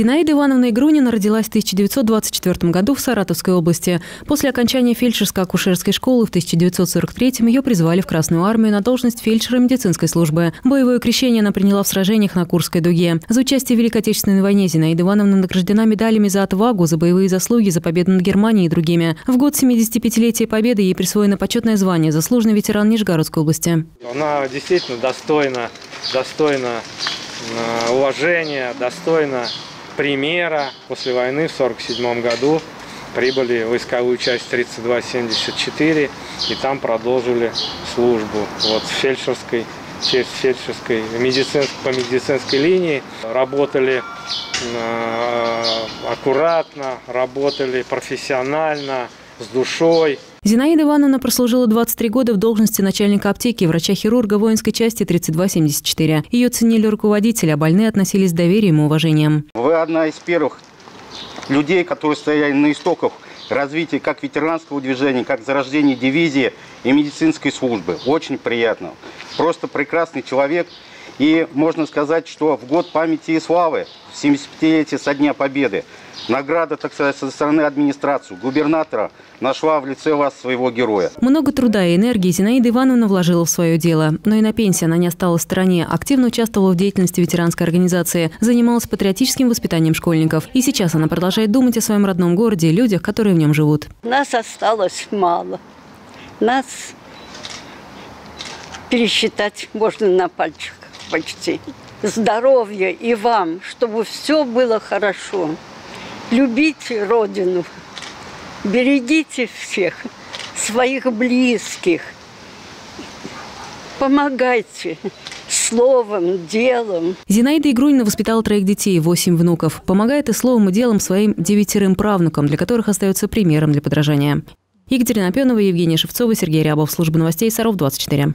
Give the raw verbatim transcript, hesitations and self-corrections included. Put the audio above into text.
Зинаида Ивановна Игрунина родилась в тысяча девятьсот двадцать четвёртом году в Саратовской области. После окончания фельдшерско-акушерской школы в тысяча девятьсот сорок третьем ее призвали в Красную армию на должность фельдшера медицинской службы. Боевое крещение она приняла в сражениях на Курской дуге. За участие в Великой Отечественной войне Зинаида Ивановна награждена медалями за отвагу, за боевые заслуги, за победу над Германией и другими. В год семидесятипятилетия Победы ей присвоено почетное звание «Заслуженный ветеран Нижегородской области». Она действительно достойна, достойна уважения, достойна примера. После войны в сорок седьмом году прибыли в войсковую часть тридцать два семьдесят четыре и там продолжили службу. Вот в фельдшерской, фельдшерской медицинской, по медицинской линии работали аккуратно, работали профессионально, с душой. Зинаида Ивановна прослужила двадцать три года в должности начальника аптеки, врача-хирурга воинской части тридцать два семьдесят четыре. Ее ценили руководители, а больные относились с доверием и уважением. Вы одна из первых людей, которые стояли на истоках развития как ветеранского движения, как зарождения дивизии и медицинской службы. Очень приятно. Просто прекрасный человек. И можно сказать, что в год памяти и славы, в семидесятипятилетие со дня Победы, награда, так сказать, со стороны администрации, губернатора, нашла в лице вас своего героя. Много труда и энергии Зинаида Ивановна вложила в свое дело. Но и на пенсии она не осталась в стороне. Активно участвовала в деятельности ветеранской организации, занималась патриотическим воспитанием школьников. И сейчас она продолжает думать о своем родном городе и людях, которые в нем живут. Нас осталось мало. Нас пересчитать можно на пальчик почти. Здоровья и вам, чтобы все было хорошо. Любите Родину, берегите всех, своих близких, помогайте словом, делом. Зинаида Игрунина воспитала троих детей и восемь внуков. Помогает и словом, и делом своим девятерым правнукам, для которых остается примером для подражания. Екатерина Опенова, Евгения Шевцова, Сергей Рябов. Служба новостей «Саров двадцать четыре».